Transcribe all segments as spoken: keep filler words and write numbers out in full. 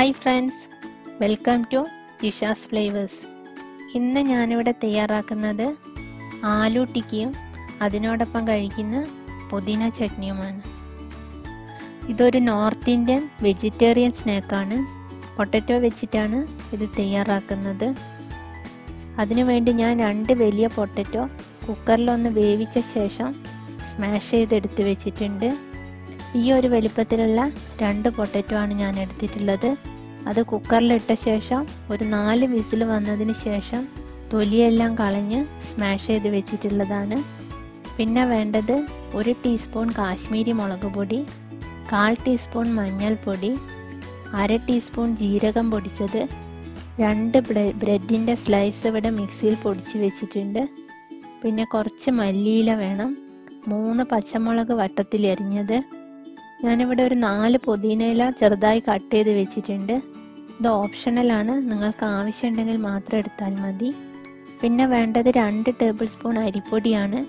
Hi friends, welcome to Jisha's Flavours. ഇന്ന് ഞാൻ ഇവിടെ തയ്യാറാക്കുന്നത് ആലൂ ടിക്കിയും അതിനോടൊപ്പം കഴിക്കുന്ന പുതിന ചട്നിയുമാണ്. ഇതൊരു നോർത്ത് ഇന്ത്യൻ വെജിറ്റേറിയൻ സ്നാക്ക് ആണ്. പൊട്ടറ്റോ വെച്ചിട്ടാണ് ഇത് തയ്യാറാക്കുന്നത്. അതിനുവേണ്ടി ഞാൻ രണ്ട് വലിയ പൊട്ടറ്റോ കുക്കറിൽ ഒന്ന് വേവിച്ച ശേഷം സ്മാഷ് ചെയ്ത് എടുത്തു വെച്ചിട്ടുണ്ട്. ഈ ഒരു വലിപ്പത്തിലുള്ള രണ്ട് പൊട്ടറ്റോ ആണ് ഞാൻ എടുത്തിട്ടുള്ളത്. അത് കുക്കറിൽ ഇട്ട ശേഷം ഒരു നാല് വിസിൽ വന്നതിന് ശേഷം തൊലിയെല്ലാം കളഞ്ഞ് സ്മാഷ് ചെയ്ത് വെച്ചിട്ടുള്ളതാണ്. പിന്നെ വേണ്ടത് ഒരു ടീസ്പൂൺ കാശ്മീരി മുളക് പൊടി, കാൽ ടീസ്പൂൺ മഞ്ഞൾപ്പൊടി, അര ടീസ്പൂൺ ജീരകം പൊടിച്ചത്, രണ്ട് ബ്രെഡിൻ്റെ സ്ലൈസ് ഇവിടെ മിക്സിയിൽ പൊടിച്ച് വെച്ചിട്ടുണ്ട്. പിന്നെ കുറച്ച് മല്ലിയില വേണം, മൂന്ന് പച്ചമുളക് വട്ടത്തിൽ അരിഞ്ഞത്, ഞാനിവിടെ ഒരു നാല് പുതിനയില ചെറുതായി കട്ട് ചെയ്ത് വെച്ചിട്ടുണ്ട്. ഇത് ഓപ്ഷണലാണ്, നിങ്ങൾക്ക് ആവശ്യമുണ്ടെങ്കിൽ മാത്രം എടുത്താൽ മതി. പിന്നെ വേണ്ടത് രണ്ട് ടേബിൾ സ്പൂൺ അരിപ്പൊടിയാണ്.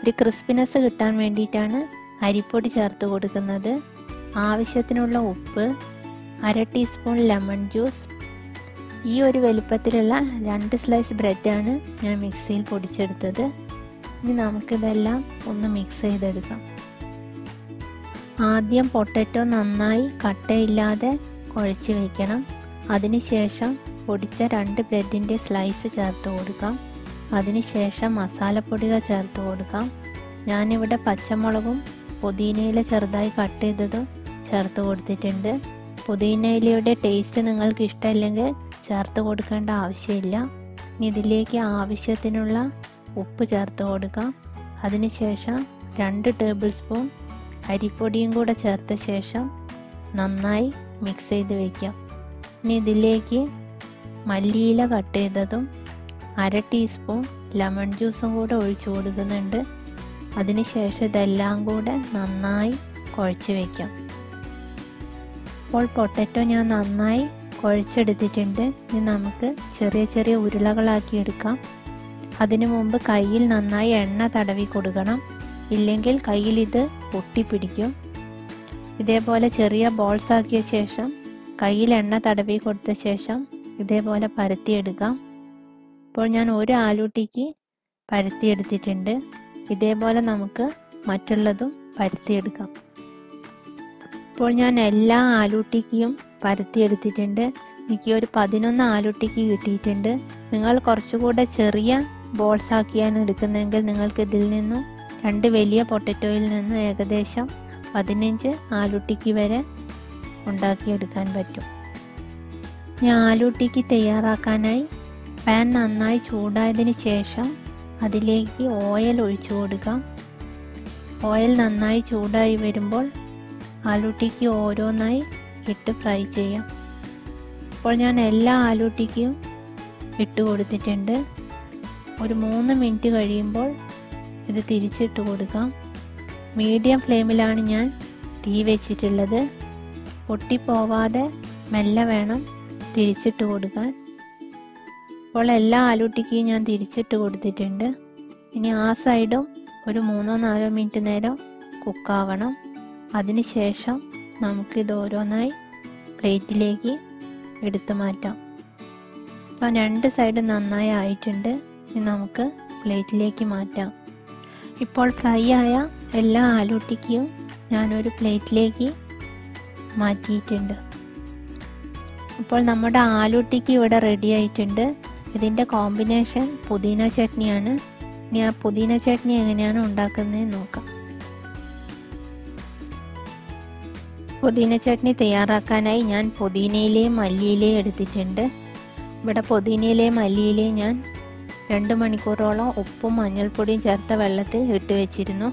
ഒരു ക്രിസ്പിനെസ് കിട്ടാൻ വേണ്ടിയിട്ടാണ് അരിപ്പൊടി ചേർത്ത് കൊടുക്കുന്നത്. ആവശ്യത്തിനുള്ള ഉപ്പ്, അര ടീസ്പൂൺ ലെമൺ ജ്യൂസ്. ഈ ഒരു വലുപ്പത്തിലുള്ള രണ്ട് സ്ലൈസ് ബ്രെഡാണ് ഞാൻ മിക്സിയിൽ പൊടിച്ചെടുത്തത്. ഇനി നമുക്കിതെല്ലാം ഒന്ന് മിക്സ് ചെയ്തെടുക്കാം. ആദ്യം പൊട്ടറ്റോ നന്നായി കട്ടയില്ലാതെ കുഴച്ച് വയ്ക്കണം. അതിനുശേഷം പൊടിച്ച രണ്ട് ബ്രെഡിൻ്റെ സ്ലൈസ് ചേർത്ത് കൊടുക്കാം. അതിനുശേഷം മസാലപ്പൊടികൾ ചേർത്ത് കൊടുക്കാം. ഞാനിവിടെ പച്ചമുളകും പുതിനയില ചെറുതായി കട്ട് ചെയ്തതും ചേർത്ത് കൊടുത്തിട്ടുണ്ട്. പുതിനയിലയുടെ ടേസ്റ്റ് നിങ്ങൾക്ക് ഇഷ്ടമല്ലെങ്കിൽ ചേർത്ത് കൊടുക്കേണ്ട ആവശ്യമില്ല. ഇനി ഇതിലേക്ക് ആവശ്യത്തിനുള്ള ഉപ്പ് ചേർത്ത് കൊടുക്കാം. അതിനുശേഷം രണ്ട് ടേബിൾ സ്പൂൺ അരിപ്പൊടിയും കൂടെ ചേർത്ത ശേഷം നന്നായി മിക്സ് ചെയ്ത് വയ്ക്കാം. ഇനി ഇതിലേക്ക് മല്ലിയില കട്ട് ചെയ്തതും അര ടീസ്പൂൺ ലെമൺ ജ്യൂസും കൂടെ ഒഴിച്ചു കൊടുക്കുന്നുണ്ട്. അതിനുശേഷം ഇതെല്ലാം കൂടെ നന്നായി കുഴച്ച് വയ്ക്കാം. ഇപ്പോൾ പൊട്ടറ്റോ ഞാൻ നന്നായി കുഴച്ചെടുത്തിട്ടുണ്ട്. ഇനി നമുക്ക് ചെറിയ ചെറിയ ഉരുളകളാക്കി എടുക്കാം. അതിനു മുമ്പ് കയ്യിൽ നന്നായി എണ്ണ തടവി കൊടുക്കണം, ഇല്ലെങ്കിൽ കയ്യിൽ ഇത് പൊട്ടിപ്പിടിക്കും. ഇതേപോലെ ചെറിയ ബോൾസ് ആക്കിയ ശേഷം കയ്യിൽ എണ്ണ തടവി കൊടുത്ത ശേഷം ഇതേപോലെ പരത്തിയെടുക്കാം. ഇപ്പോൾ ഞാൻ ഒരു ആലൂ ടിക്കി പരത്തിയെടുത്തിട്ടുണ്ട്. ഇതേപോലെ നമുക്ക് മറ്റുള്ളതും പരത്തിയെടുക്കാം. ഇപ്പോൾ ഞാൻ എല്ലാ ആലൂ ടിക്കിയും പരത്തിയെടുത്തിട്ടുണ്ട്. എനിക്ക് ഒരു പതിനൊന്ന് ആലൂ ടിക്കി കിട്ടിയിട്ടുണ്ട്. നിങ്ങൾ കുറച്ചുകൂടെ ചെറിയ ബോൾസ് ആക്കിയാണ് എടുക്കുന്നതെങ്കിൽ നിങ്ങൾക്ക് ഇതിൽ നിന്നും രണ്ട് വലിയ പൊട്ടറ്റോയിൽ നിന്ന് ഏകദേശം പതിനഞ്ച് ആലൂ ടിക്കി വരെ ഉണ്ടാക്കിയെടുക്കാൻ പറ്റും. ഞാൻ ആലൂ ടിക്കി തയ്യാറാക്കാനായി പാൻ നന്നായി ചൂടായതിന് ശേഷം അതിലേക്ക് ഓയിൽ ഒഴിച്ചു കൊടുക്കാം. ഓയിൽ നന്നായി ചൂടായി വരുമ്പോൾ ആലൂ ടിക്കി ഓരോന്നായി ഇട്ട് ഫ്രൈ ചെയ്യാം. അപ്പോൾ ഞാൻ എല്ലാ ആലൂ ടിക്കിയും ഇട്ട് കൊടുത്തിട്ടുണ്ട്. ഒരു മൂന്ന് മിനിറ്റ് കഴിയുമ്പോൾ ഇത് തിരിച്ചിട്ട് കൊടുക്കാം. മീഡിയം ഫ്ലെയിമിലാണ് ഞാൻ തീ വെച്ചിട്ടുള്ളത്. പൊട്ടിപ്പോവാതെ മെല്ലെ വേണം തിരിച്ചിട്ട് കൊടുക്കാൻ. ഇപ്പോൾ എല്ലാ ആലൂ ടിക്കിയും ഞാൻ തിരിച്ചിട്ട് കൊടുത്തിട്ടുണ്ട്. ഇനി ആ സൈഡും ഒരു മൂന്നോ നാലോ മിനിറ്റ് നേരം കുക്കാവണം. അതിനുശേഷം നമുക്കിത് ഓരോന്നായി പ്ലേറ്റിലേക്ക് എടുത്തു മാറ്റാം. അപ്പോൾ രണ്ട് സൈഡും നന്നായി ആയിട്ടുണ്ട്. ഇനി നമുക്ക് പ്ലേറ്റിലേക്ക് മാറ്റാം. ഇപ്പോൾ ഫ്രൈ ആയ എല്ലാ ആലൂ ടിക്കിയും ഞാനൊരു പ്ലേറ്റിലേക്ക് മാറ്റിയിട്ടുണ്ട്. ഇപ്പോൾ നമ്മുടെ ആലൂ ടിക്കി ഇവിടെ റെഡി ആയിട്ടുണ്ട്. ഇതിൻ്റെ കോമ്പിനേഷൻ പുതിന ചട്നിയാണ്. ഇനി ആ പുതിന ചട്നി എങ്ങനെയാണ് ഉണ്ടാക്കുന്നതെന്ന് നോക്കാം. പുതിന ചട്നി തയ്യാറാക്കാനായി ഞാൻ പുതിനയിലയും മല്ലിയിലയും എടുത്തിട്ടുണ്ട്. ഇവിടെ പുതിനയിലയും മല്ലിയിലയും ഞാൻ രണ്ട് മണിക്കൂറോളം ഉപ്പും മഞ്ഞൾപ്പൊടിയും ചേർത്ത വെള്ളത്തിൽ ഇട്ട് വെച്ചിരുന്നു.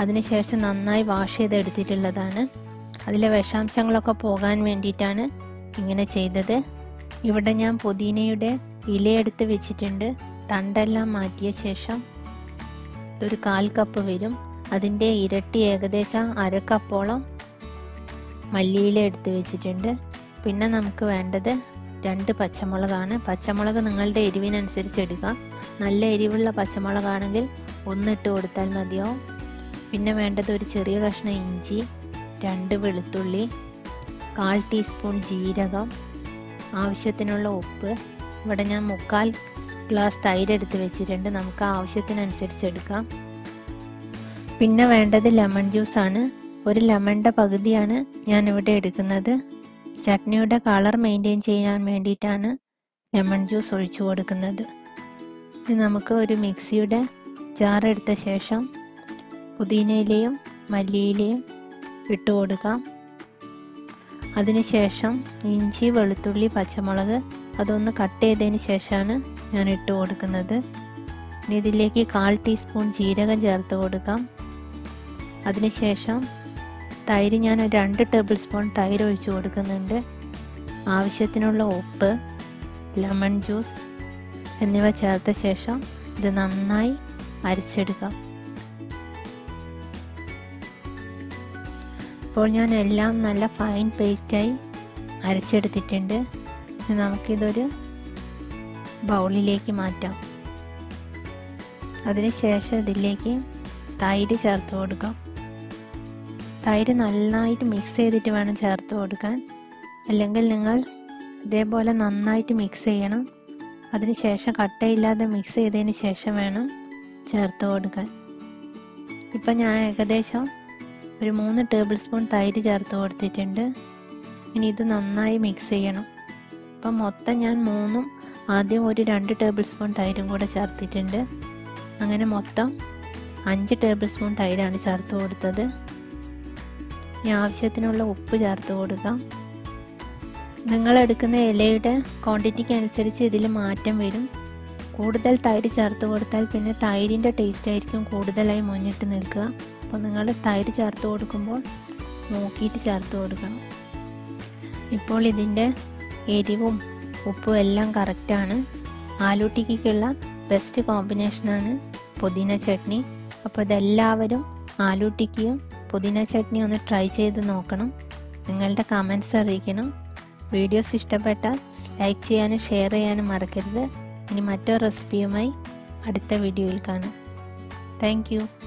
അതിനുശേഷം നന്നായി വാഷ് ചെയ്തെടുത്തിട്ടുള്ളതാണ്. അതിലെ വിഷാംശങ്ങളൊക്കെ പോകാൻ വേണ്ടിയിട്ടാണ് ഇങ്ങനെ ചെയ്തത്. ഇവിടെ ഞാൻ പുതിനയുടെ ഇലയെടുത്ത് വെച്ചിട്ടുണ്ട്. തണ്ടെല്ലാം മാറ്റിയ ശേഷം ഇതൊരു കാൽ കപ്പ് വരും. അതിൻ്റെ ഇരട്ടി ഏകദേശം അര കപ്പോളം മല്ലിയില എടുത്ത് വെച്ചിട്ടുണ്ട്. പിന്നെ നമുക്ക് വേണ്ടത് രണ്ട് പച്ചമുളകാണ്. പച്ചമുളക് നിങ്ങളുടെ എരിവിനനുസരിച്ച് എടുക്കാം. നല്ല എരിവുള്ള പച്ചമുളകാണെങ്കിൽ ഒന്നിട്ട് കൊടുത്താൽ മതിയാവും. പിന്നെ വേണ്ടത് ഒരു ചെറിയ കഷ്ണം ഇഞ്ചി, രണ്ട് വെളുത്തുള്ളി, കാൽ ടീസ്പൂൺ ജീരകം, ആവശ്യത്തിനുള്ള ഉപ്പ് ഇവിടെ ഞാൻ മുക്കാൽ ഗ്ലാസ് തൈര് എടുത്ത് വെച്ചിട്ടുണ്ട് നമുക്ക് ആവശ്യത്തിനനുസരിച്ച് എടുക്കാം പിന്നെ വേണ്ടത് ലെമൺ ജ്യൂസ് ആണ് ഒരു ലെമണിന്റെ പകുതിയാണ് ഞാൻ ഇവിടെ എടുക്കുന്നത് ചട്നിയുടെ കളർ മെയിൻറ്റെയിൻ ചെയ്യാൻ വേണ്ടിയിട്ടാണ് ലെമൺ ജ്യൂസ് ഒഴിച്ചു കൊടുക്കുന്നത് ഇത് നമുക്ക് ഒരു മിക്സിയുടെ ജാർ എടുത്ത ശേഷം പുതിനയിലയും മല്ലിയിലയും ഇട്ട് കൊടുക്കാം അതിനുശേഷം ഇഞ്ചി വെളുത്തുള്ളി പച്ചമുളക് അതൊന്ന് കട്ട് ചെയ്തതിന് ശേഷമാണ് ഞാൻ ഇട്ട് കൊടുക്കുന്നത് ഇനി ഇതിലേക്ക് കാൽ ടീസ്പൂൺ ജീരകം ചേർത്ത് കൊടുക്കാം അതിനുശേഷം തൈര് ഞാൻ ഒരു രണ്ട് ടേബിൾ സ്പൂൺ തൈര് ഒഴിച്ച് കൊടുക്കുന്നുണ്ട് ആവശ്യത്തിനുള്ള ഉപ്പ് ലെമൺ ജ്യൂസ് എന്നിവ ചേർത്ത ശേഷം ഇത് നന്നായി അരച്ചെടുക്കാം ഇപ്പോൾ ഞാൻ എല്ലാം നല്ല ഫൈൻ പേസ്റ്റായി അരച്ചെടുത്തിട്ടുണ്ട് നമുക്കിതൊരു ബൗളിലേക്ക് മാറ്റാം അതിനുശേഷം ഇതിലേക്ക് തൈര് ചേർത്ത് കൊടുക്കാം തൈര് നന്നായിട്ട് മിക്സ് ചെയ്തിട്ട് വേണം ചേർത്ത് കൊടുക്കാൻ അല്ലെങ്കിൽ നിങ്ങൾ ഇതേപോലെ നന്നായിട്ട് മിക്സ് ചെയ്യണം അതിനുശേഷം കട്ടയില്ലാതെ മിക്സ് ചെയ്തതിന് ശേഷം വേണം ചേർത്ത് കൊടുക്കാൻ ഇപ്പം ഞാൻ ഏകദേശം ഒരു മൂന്ന് ടേബിൾ സ്പൂൺ തൈര് ചേർത്ത് കൊടുത്തിട്ടുണ്ട് ഇനി ഇത് നന്നായി മിക്സ് ചെയ്യണം അപ്പം മൊത്തം ഞാൻ മൂന്നും ആദ്യം ഒരു രണ്ട് ടേബിൾ സ്പൂൺ തൈരും കൂടെ ചേർത്തിട്ടുണ്ട് അങ്ങനെ മൊത്തം അഞ്ച് ടേബിൾ സ്പൂൺ തൈരാണ് ചേർത്ത് കൊടുത്തത് ഇനി ആവശ്യത്തിനുള്ള ഉപ്പ് ചേർത്ത് കൊടുക്കാം നിങ്ങൾ എടുക്കുന്ന ഇലയുടെ ക്വാണ്ടിറ്റിക്ക് അനുസരിച്ച് ഇതിൽ മാറ്റം വരും കൂടുതൽ തൈര് ചേർത്ത് കൊടുത്താൽ പിന്നെ തൈരിൻ്റെ ടേസ്റ്റ് ആയിരിക്കും കൂടുതലായി മുന്നിട്ട് നിൽക്കുക അപ്പോൾ നിങ്ങൾ തൈര് ചേർത്ത് കൊടുക്കുമ്പോൾ നോക്കിയിട്ട് ചേർത്ത് കൊടുക്കണം ഇപ്പോൾ ഇതിൻ്റെ എരിവും ഉപ്പും എല്ലാം കറക്റ്റാണ് ആലൂ ടിക്കിക്കുള്ള ബെസ്റ്റ് കോമ്പിനേഷനാണ് പുതിന ചട്നി അപ്പോൾ ഇതെല്ലാവരും ആലൂ ടിക്കിയും പുതിന ചട്നിയും ഒന്ന് ട്രൈ ചെയ്ത് നോക്കണം നിങ്ങളുടെ കമൻസ് അറിയിക്കണം വീഡിയോസ് ഇഷ്ടപ്പെട്ടാൽ ലൈക്ക് ചെയ്യാനും ഷെയർ ചെയ്യാനും മറക്കരുത് ഇനി മറ്റൊരു റെസിപ്പിയുമായി അടുത്ത വീഡിയോയിൽ കാണാം താങ്ക് യു